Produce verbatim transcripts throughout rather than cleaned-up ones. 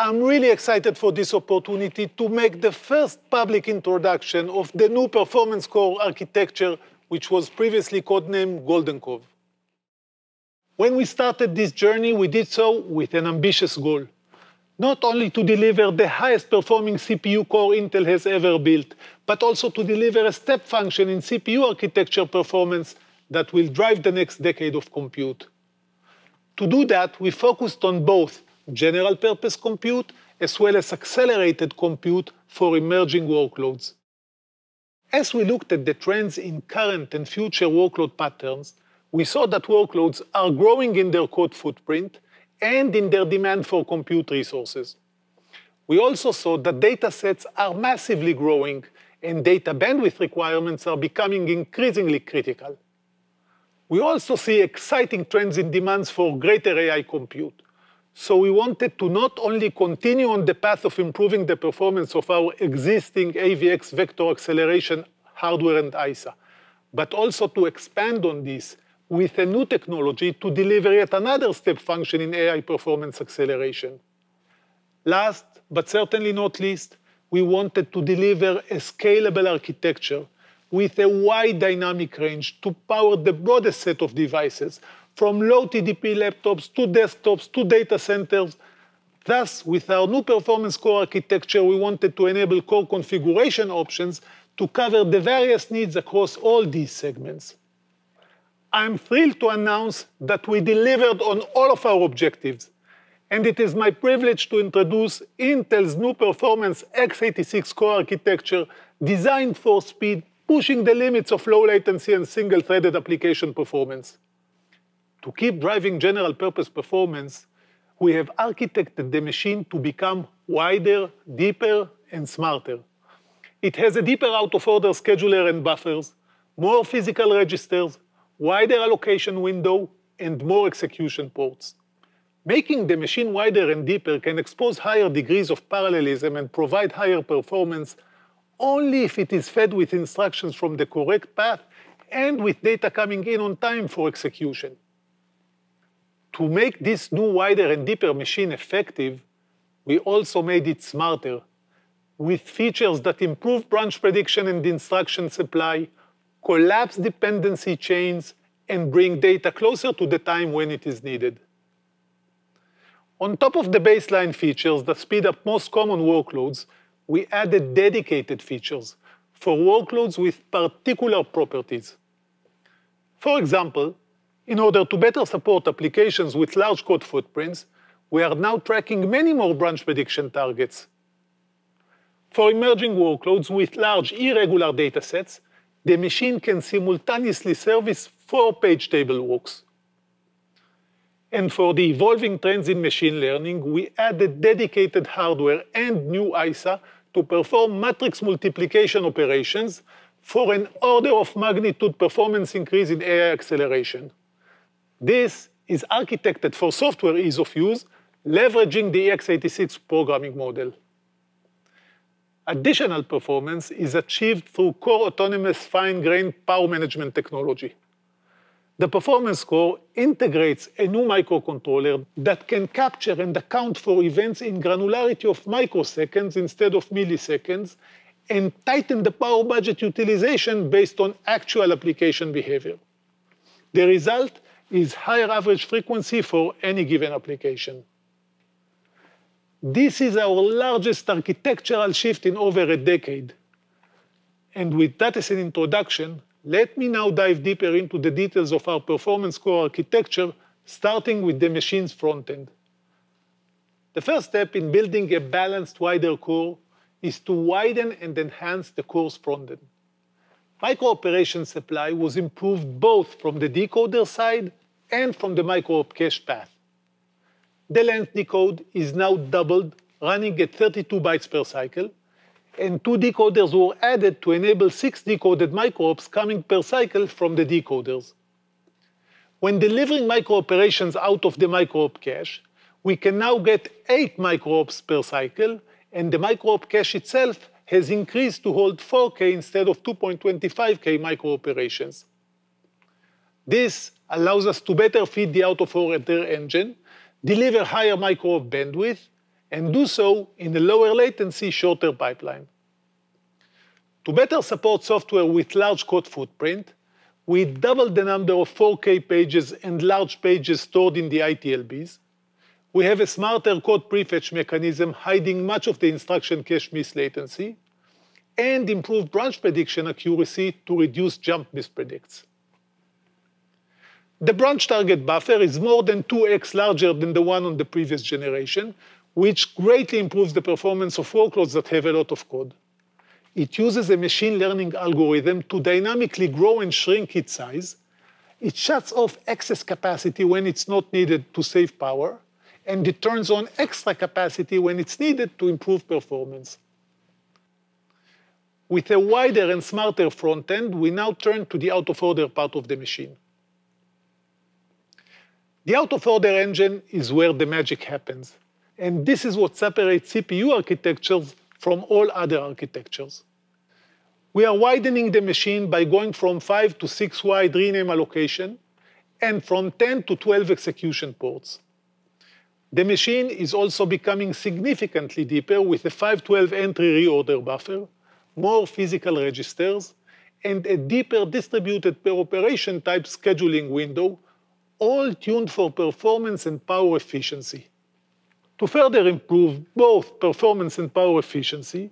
I'm really excited for this opportunity to make the first public introduction of the new performance-core architecture, which was previously codenamed Golden Cove. When we started this journey, we did so with an ambitious goal. Not only to deliver the highest performing C P U core Intel has ever built, but also to deliver a step function in C P U architecture performance that will drive the next decade of compute. To do that, we focused on both general purpose compute, as well as accelerated compute for emerging workloads. As we looked at the trends in current and future workload patterns, we saw that workloads are growing in their code footprint and in their demand for compute resources. We also saw that data sets are massively growing and data bandwidth requirements are becoming increasingly critical. We also see exciting trends in demands for greater A I compute. So we wanted to not only continue on the path of improving the performance of our existing A V X vector acceleration hardware and I S A, but also to expand on this with a new technology to deliver yet another step function in A I performance acceleration. Last, but certainly not least, we wanted to deliver a scalable architecture with a wide dynamic range to power the broadest set of devices, from low T D P laptops to desktops to data centers. Thus, with our new performance core architecture, we wanted to enable core configuration options to cover the various needs across all these segments. I'm thrilled to announce that we delivered on all of our objectives, and it is my privilege to introduce Intel's new performance x eighty-six core architecture designed for speed, pushing the limits of low latency and single-threaded application performance. To keep driving general-purpose performance, we have architected the machine to become wider, deeper, and smarter. It has a deeper out-of-order scheduler and buffers, more physical registers, wider allocation window, and more execution ports. Making the machine wider and deeper can expose higher degrees of parallelism and provide higher performance only if it is fed with instructions from the correct path and with data coming in on time for execution. To make this new wider and deeper machine effective, we also made it smarter, with features that improve branch prediction and instruction supply, collapse dependency chains, and bring data closer to the time when it is needed. On top of the baseline features that speed up most common workloads, we added dedicated features for workloads with particular properties. For example, in order to better support applications with large code footprints, we are now tracking many more branch prediction targets. For emerging workloads with large irregular datasets, the machine can simultaneously service four page table walks. And for the evolving trends in machine learning, we added dedicated hardware and new I S A to perform matrix multiplication operations for an order of magnitude performance increase in A I acceleration. This is architected for software ease of use, leveraging the x eighty-six programming model. Additional performance is achieved through core autonomous fine-grained power management technology. The performance core integrates a new microcontroller that can capture and account for events in granularity of microseconds instead of milliseconds, and tighten the power budget utilization based on actual application behavior. The result is higher average frequency for any given application. This is our largest architectural shift in over a decade. And with that as an introduction, let me now dive deeper into the details of our performance core architecture, starting with the machine's front end. The first step in building a balanced wider core is to widen and enhance the core's front end. Micro-operation supply was improved both from the decoder side and from the micro-op cache path. The length decode is now doubled, running at thirty-two bytes per cycle, and two decoders were added to enable six decoded micro-ops coming per cycle from the decoders. When delivering micro-operations out of the micro-op cache, we can now get eight micro-ops per cycle, and the micro-op cache itself has increased to hold four K instead of two point two five K micro-operations. This allows us to better feed the out-of-order engine, deliver higher micro-op bandwidth, and do so in a lower latency, shorter pipeline. To better support software with large code footprint, we doubled the number of four K pages and large pages stored in the I T L Bs. We have a smarter code prefetch mechanism hiding much of the instruction cache miss latency, and improved branch prediction accuracy to reduce jump mispredicts. The branch target buffer is more than two X larger than the one on the previous generation, which greatly improves the performance of workloads that have a lot of code. It uses a machine learning algorithm to dynamically grow and shrink its size. It shuts off excess capacity when it's not needed to save power, and it turns on extra capacity when it's needed to improve performance. With a wider and smarter front end, we now turn to the out-of-order part of the machine. The out-of-order engine is where the magic happens, and this is what separates C P U architectures from all other architectures. We are widening the machine by going from five to six wide rename allocation, and from ten to twelve execution ports. The machine is also becoming significantly deeper with a five twelve entry reorder buffer, more physical registers, and a deeper distributed per operation type scheduling window, all tuned for performance and power efficiency. To further improve both performance and power efficiency,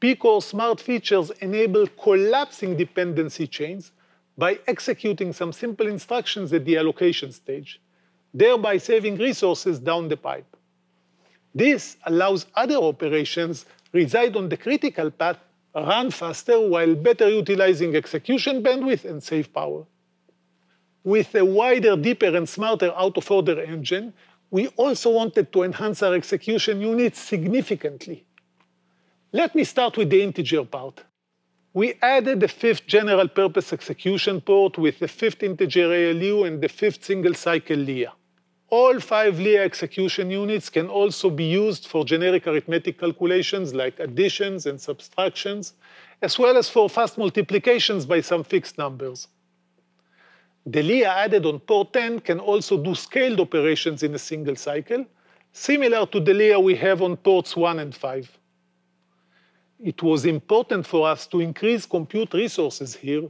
P-Core smart features enable collapsing dependency chains by executing some simple instructions at the allocation stage, thereby saving resources down the pipe. This allows other operations reside on the critical path run faster while better utilizing execution bandwidth and save power. With a wider, deeper, and smarter out-of-order engine, we also wanted to enhance our execution units significantly. Let me start with the integer part. We added the fifth general-purpose execution port with the fifth integer A L U and the fifth single-cycle L E A. All five L E A execution units can also be used for generic arithmetic calculations like additions and subtractions, as well as for fast multiplications by some fixed numbers. The L E A added on port ten can also do scaled operations in a single cycle, similar to the L E A we have on ports one and five. It was important for us to increase compute resources here,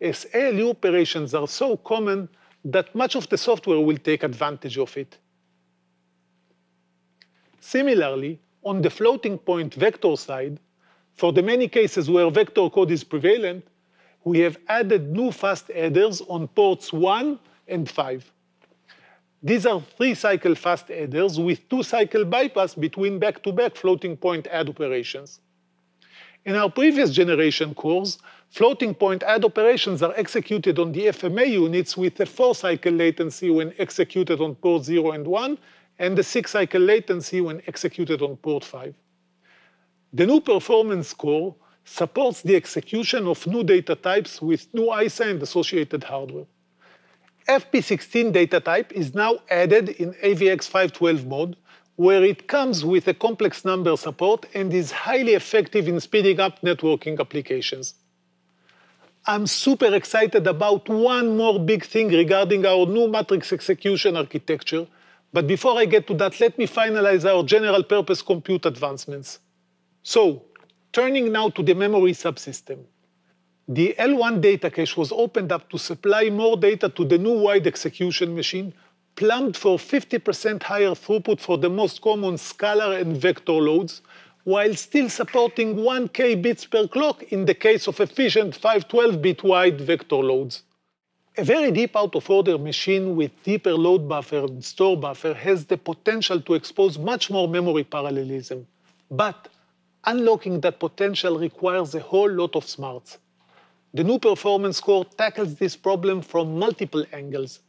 as A L U operations are so common that much of the software will take advantage of it. Similarly, on the floating point vector side, for the many cases where vector code is prevalent, we have added new fast adders on ports one and five. These are three-cycle fast adders with two-cycle bypass between back-to-back floating point add operations. In our previous generation cores, floating point add operations are executed on the F M A units with a four-cycle latency when executed on port zero and one, and a six-cycle latency when executed on port five. The new performance core supports the execution of new data types with new I S A and associated hardware. F P sixteen data type is now added in A V X five twelve mode, where it comes with a complex number support and is highly effective in speeding up networking applications. I'm super excited about one more big thing regarding our new matrix execution architecture, but before I get to that, let me finalize our general purpose compute advancements. So, turning now to the memory subsystem. The L one data cache was opened up to supply more data to the new wide execution machine, plumbed for fifty percent higher throughput for the most common scalar and vector loads, while still supporting one K bits per clock in the case of efficient five twelve bit wide vector loads. A very deep out-of-order machine with deeper load buffer and store buffer has the potential to expose much more memory parallelism. But unlocking that potential requires a whole lot of smarts. The new performance core tackles this problem from multiple angles.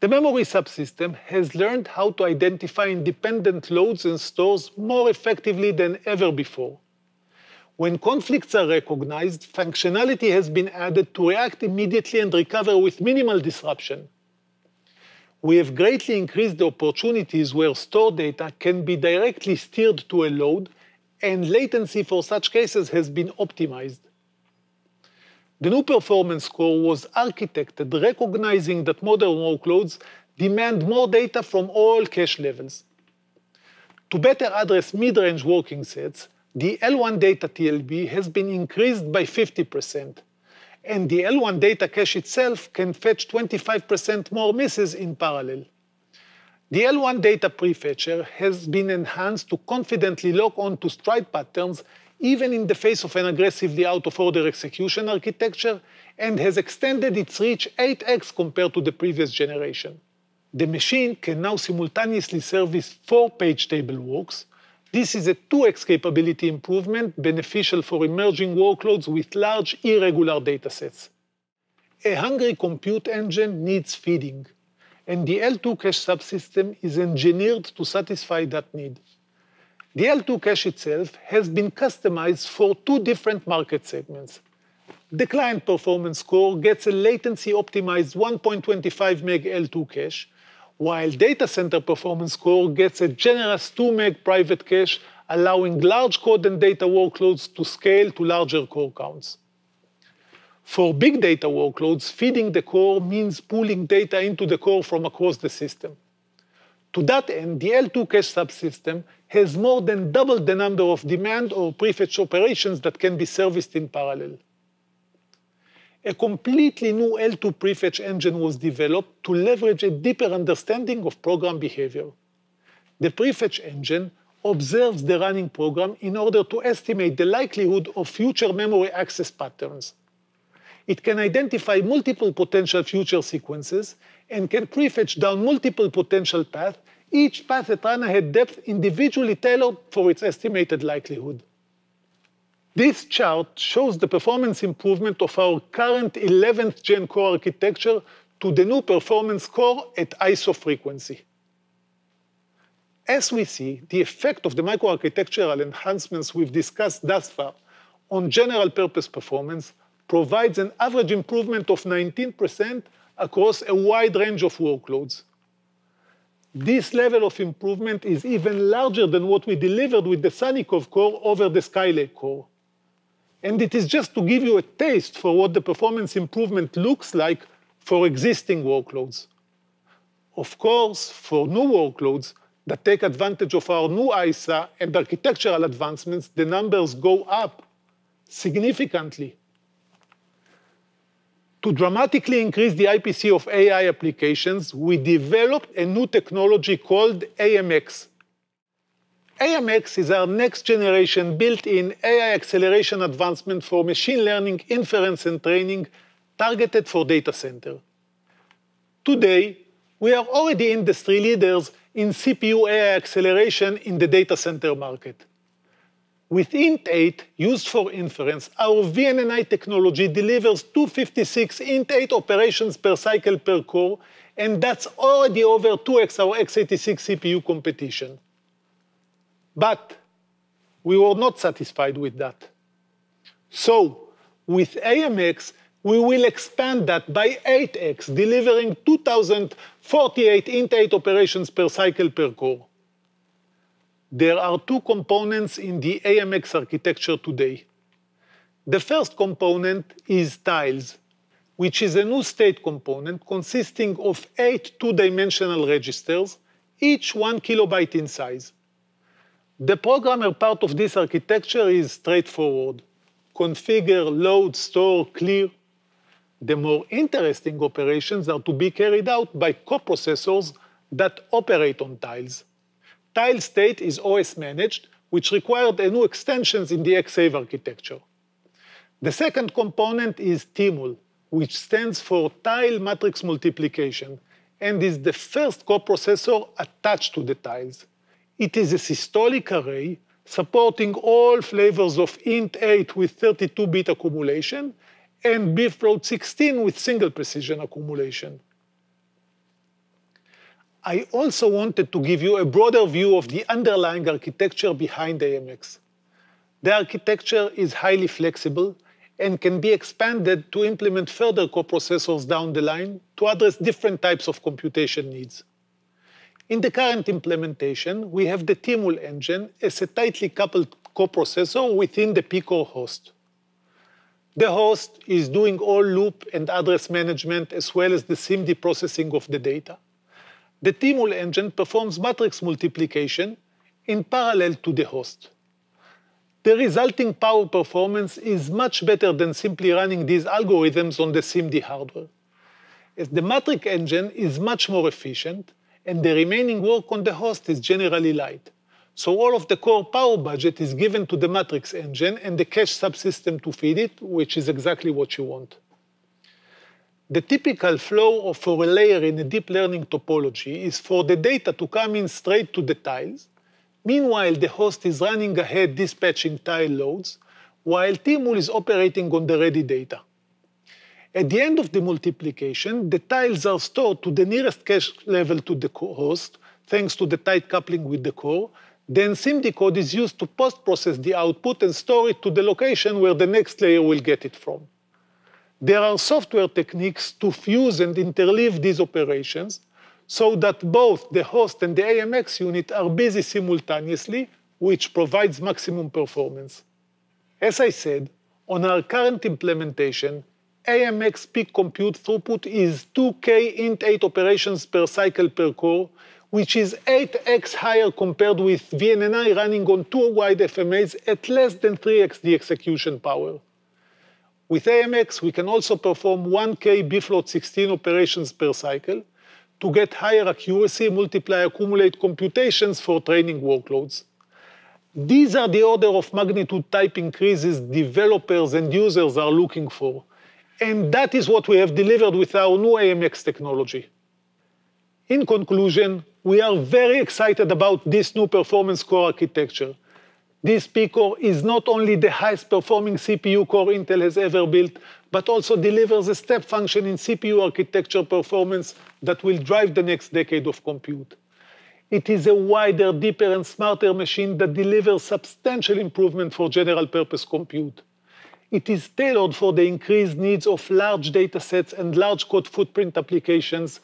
The memory subsystem has learned how to identify independent loads and stores more effectively than ever before. When conflicts are recognized, functionality has been added to react immediately and recover with minimal disruption. We have greatly increased the opportunities where stored data can be directly steered to a load, and latency for such cases has been optimized. The new performance core was architected recognizing that modern workloads demand more data from all cache levels. To better address mid-range working sets, the L one data T L B has been increased by fifty percent, and the L one data cache itself can fetch twenty-five percent more misses in parallel. The L one data prefetcher has been enhanced to confidently lock onto stride patterns even in the face of an aggressively out-of-order execution architecture, and has extended its reach eight X compared to the previous generation. The machine can now simultaneously service four page table works. This is a two X capability improvement beneficial for emerging workloads with large irregular datasets. A hungry compute engine needs feeding, and the L two cache subsystem is engineered to satisfy that need. The L two cache itself has been customized for two different market segments. The client performance core gets a latency-optimized one point two five meg L two cache, while data center performance core gets a generous two meg private cache, allowing large code and data workloads to scale to larger core counts. For big data workloads, feeding the core means pulling data into the core from across the system. To that end, the L two cache subsystem has more than double the number of demand or prefetch operations that can be serviced in parallel. A completely new L two prefetch engine was developed to leverage a deeper understanding of program behavior. The prefetch engine observes the running program in order to estimate the likelihood of future memory access patterns. It can identify multiple potential future sequences and can prefetch down multiple potential paths, each path at run-ahead depth individually tailored for its estimated likelihood. This chart shows the performance improvement of our current eleventh gen core architecture to the new performance core at I S O frequency. As we see, the effect of the microarchitectural enhancements we've discussed thus far on general-purpose performance provides an average improvement of nineteen percent across a wide range of workloads. This level of improvement is even larger than what we delivered with the Sunny Cove core over the Skylake core. And it is just to give you a taste for what the performance improvement looks like for existing workloads. Of course, for new workloads that take advantage of our new I S A and architectural advancements, the numbers go up significantly. To dramatically increase the I P C of A I applications, we developed a new technology called A M X. A M X is our next-generation built-in A I acceleration advancement for machine learning, inference, and training targeted for data center. Today, we are already industry leaders in C P U A I acceleration in the data center market. With I N T eight, used for inference, our V N N I technology delivers two hundred fifty-six I N T eight operations per cycle per core, and that's already over two X our x eighty-six C P U competition. But we were not satisfied with that. So, with A M X, we will expand that by eight X, delivering two thousand forty-eight I N T eight operations per cycle per core. There are two components in the A M X architecture today. The first component is tiles, which is a new state component consisting of eight two-dimensional registers, each one kilobyte in size. The programmer part of this architecture is straightforward. Configure, load, store, clear. The more interesting operations are to be carried out by coprocessors that operate on tiles. Tile state is O S managed, which required a new extensions in the XSAVE architecture. The second component is T M U L, which stands for Tile Matrix Multiplication, and is the first coprocessor attached to the tiles. It is a systolic array supporting all flavors of I N T eight with thirty-two bit accumulation and B F sixteen with single precision accumulation. I also wanted to give you a broader view of the underlying architecture behind A M X. The architecture is highly flexible and can be expanded to implement further coprocessors down the line to address different types of computation needs. In the current implementation, we have the T M U L engine as a tightly coupled coprocessor within the P core host. The host is doing all loop and address management as well as the S I M D processing of the data. The T M U L engine performs matrix multiplication in parallel to the host. The resulting power performance is much better than simply running these algorithms on the S I M D hardware, as the matrix engine is much more efficient and the remaining work on the host is generally light. So all of the core power budget is given to the matrix engine and the cache subsystem to feed it, which is exactly what you want. The typical flow for a layer in a deep learning topology is for the data to come in straight to the tiles. Meanwhile, the host is running ahead dispatching tile loads, while T M U L is operating on the ready data. At the end of the multiplication, the tiles are stored to the nearest cache level to the host, thanks to the tight coupling with the core. Then S I M D code is used to post-process the output and store it to the location where the next layer will get it from. There are software techniques to fuse and interleave these operations so that both the host and the A M X unit are busy simultaneously, which provides maximum performance. As I said, on our current implementation, A M X peak compute throughput is two K I N T eight operations per cycle per core, which is eight X higher compared with V N N I running on two wide F M As at less than three X the execution power. With A M X, we can also perform one K B F sixteen operations per cycle to get higher accuracy, multiply, accumulate computations for training workloads. These are the order of magnitude type increases developers and users are looking for, and that is what we have delivered with our new A M X technology. In conclusion, we are very excited about this new performance core architecture. This P-core is not only the highest performing C P U core Intel has ever built, but also delivers a step function in C P U architecture performance that will drive the next decade of compute. It is a wider, deeper, and smarter machine that delivers substantial improvement for general purpose compute. It is tailored for the increased needs of large data sets and large code footprint applications,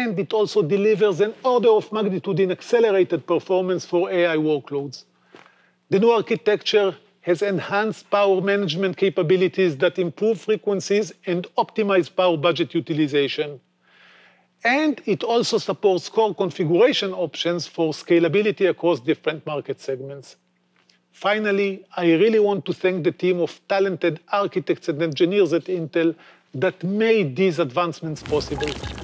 and it also delivers an order of magnitude in accelerated performance for A I workloads. The new architecture has enhanced power management capabilities that improve frequencies and optimize power budget utilization. And it also supports core configuration options for scalability across different market segments. Finally, I really want to thank the team of talented architects and engineers at Intel that made these advancements possible.